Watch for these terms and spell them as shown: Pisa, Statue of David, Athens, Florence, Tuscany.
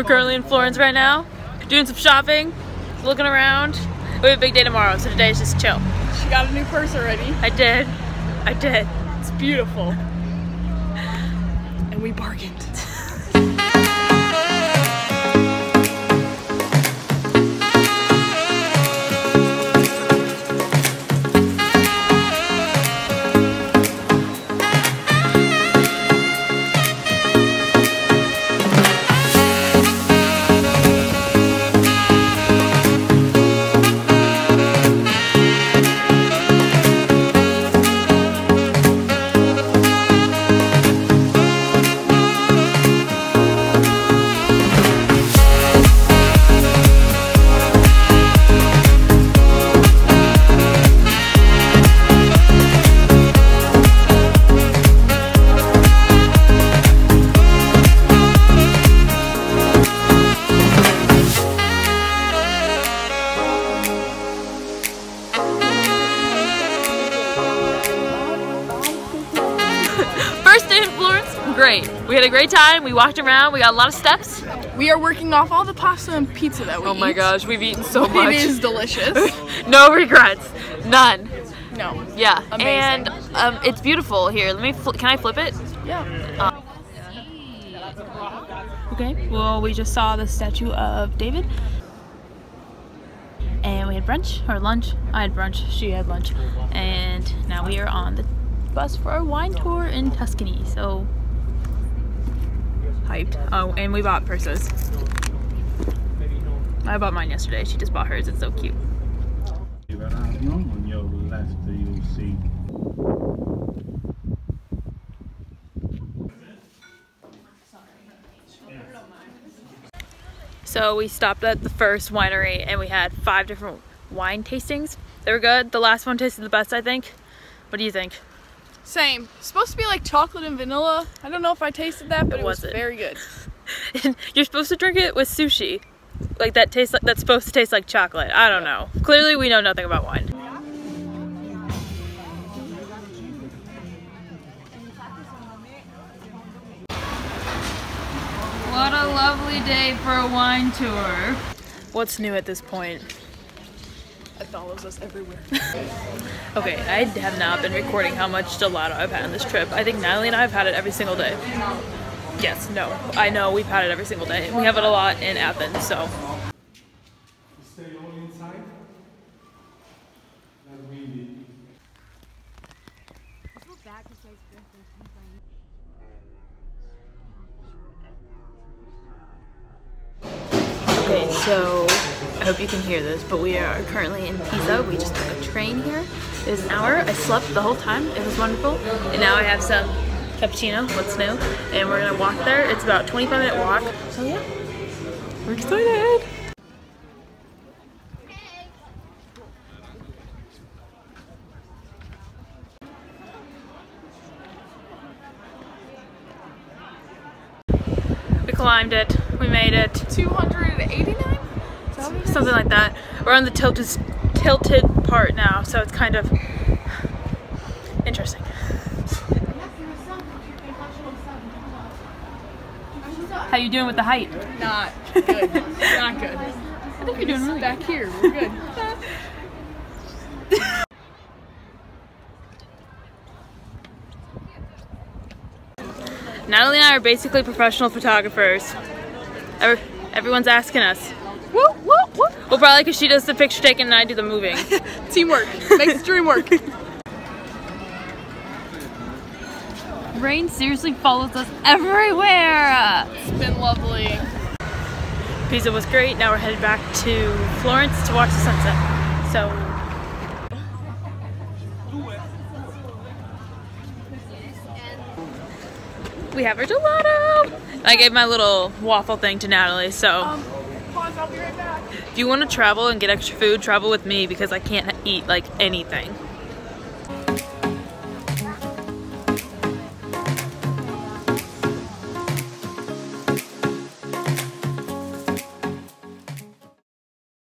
We're currently in Florence right now, doing some shopping, looking around. We have a big day tomorrow, so today's just chill. She got a new purse already. I did. It's beautiful. And we bargained. Great. We had a great time. We walked around. We got a lot of steps. We are working off all the pasta and pizza that we eat. Oh my gosh, we've eaten so much. It is delicious. No regrets. None. No. Yeah. Amazing. And it's beautiful here. Let me. Can I flip it? Yeah. Okay. Well, we just saw the Statue of David, and we had brunch or lunch. I had brunch. She had lunch, and now we are on the bus for our wine tour in Tuscany. So. Hyped. Oh, and we bought purses. I bought mine yesterday. She just bought hers. It's so cute. On your left, you'll see. So we stopped at the first winery and we had 5 different wine tastings. They were good. The last one tasted the best, I think. What do you think? Same. It's supposed to be like chocolate and vanilla. I don't know if I tasted that, but it was very good. And you're supposed to drink it with sushi. Like that tastes like, that's supposed to taste like chocolate. I don't know. Clearly we know nothing about wine. What a lovely day for a wine tour. What's new at this point? It follows us everywhere. Okay, I have not been recording how much gelato I've had on this trip. I think Natalie and I have had it every single day. Yes, no, I know we've had it every single day. We have it a lot in Athens, so. Okay, so. I hope you can hear this, but we are currently in Pisa. We just took a train here. It was an hour. I slept the whole time. It was wonderful. And now I have some cappuccino, what's new. And we're gonna walk there. It's about a 25-minute walk. So yeah, we're excited. We climbed it. We made it. 289? Something like that. We're on the tilted part now, so it's kind of interesting. How you doing with the height? Not good. Not good. I think you're doing really back here. We're good. Natalie and I are basically professional photographers. Everyone's asking us. Whoop, whoop, whoop. Well, probably because she does the picture taking and I do the moving. Teamwork. Makes the dream work. Rain seriously follows us everywhere. It's been lovely. Pisa was great. Now we're headed back to Florence to watch the sunset. So. We have our gelato. I gave my little waffle thing to Natalie, so. I'll be right back. If you want to travel and get extra food, travel with me because I can't eat like anything.